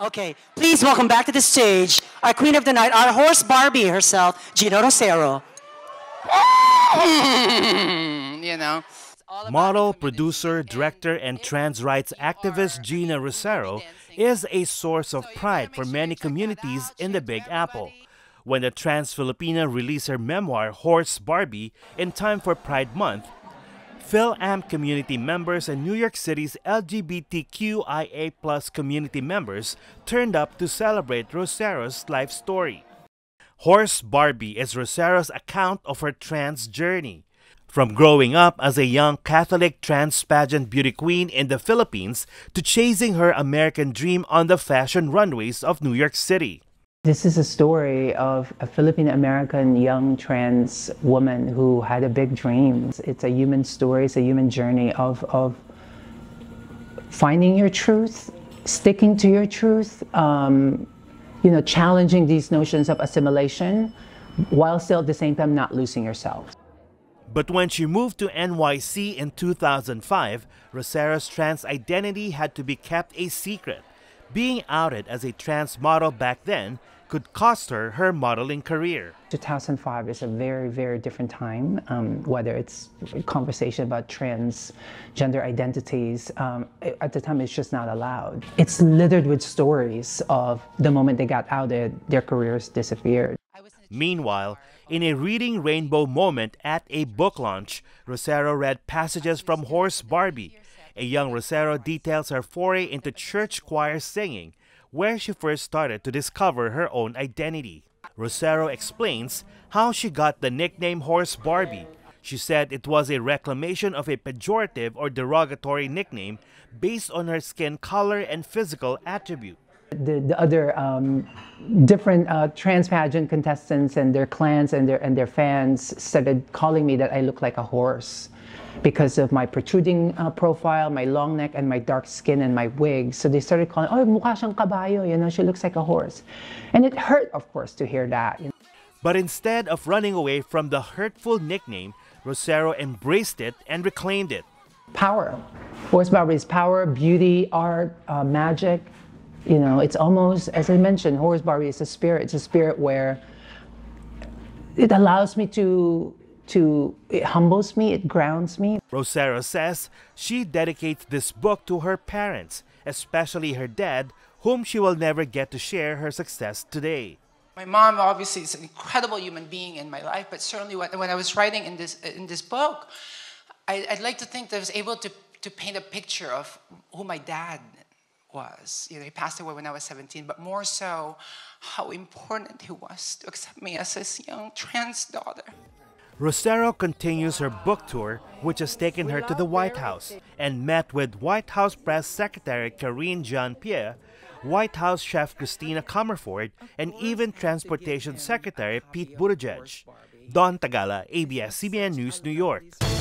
Okay, please welcome back to the stage our queen of the night, our horse Barbie herself, Geena Rocero. You know. Model, producer, director, and trans rights activist Geena Rocero is a source of pride for many communities in the Big Apple. When the trans Filipina released her memoir, Horse Barbie, in time for Pride Month, Phil Am community members and New York City's LGBTQIA+ community members turned up to celebrate Rocero's life story. Horse Barbie is Rocero's account of her trans journey. From growing up as a young Catholic trans pageant beauty queen in the Philippines to chasing her American dream on the fashion runways of New York City. This is a story of a Filipino-American young trans woman who had a big dream. It's a human story, it's a human journey of finding your truth, sticking to your truth, you know, challenging these notions of assimilation while still at the same time not losing yourself. But when she moved to NYC in 2005, Rocero's trans identity had to be kept a secret. Being outed as a trans model back then could cost her her modeling career. 2005 is a very, very different time, whether it's a conversation about transgender identities. At the time, it's just not allowed. It's littered with stories of the moment they got outed, their careers disappeared. Meanwhile, in a reading rainbow moment at a book launch, Rocero read passages from Horse Barbie. A young Rocero details her foray into church choir singing, where she first started to discover her own identity. Rocero explains how she got the nickname Horse Barbie. She said it was a reclamation of a pejorative or derogatory nickname based on her skin color and physical attribute. The other different trans pageant contestants and their clans and their fans started calling me that I look like a horse because of my protruding profile, my long neck, and my dark skin and my wig. So they started calling, oh, mukha siyang kabayo, you know, she looks like a horse. And it hurt, of course, to hear that. You know? But instead of running away from the hurtful nickname, Rocero embraced it and reclaimed it. Power. Horse Barbie is power, beauty, art, magic. You know, it's almost, as I mentioned, Horse Barbie is a spirit. It's a spirit where it allows me to it humbles me, it grounds me. Rocero says she dedicates this book to her parents, especially her dad, whom she will never get to share her success today. My mom obviously is an incredible human being in my life, but certainly when I was writing in this book, I'd like to think that I was able to paint a picture of who my dad was. You know, he passed away when I was 17, but more so how important he was to accept me as his young trans daughter. Rocero continues her book tour, which has taken her to the White House and met with White House Press Secretary Karine Jean-Pierre, White House Chef Christina Comerford, and even Transportation Secretary Pete Buttigieg. Don Tagala, ABS-CBN News, New York.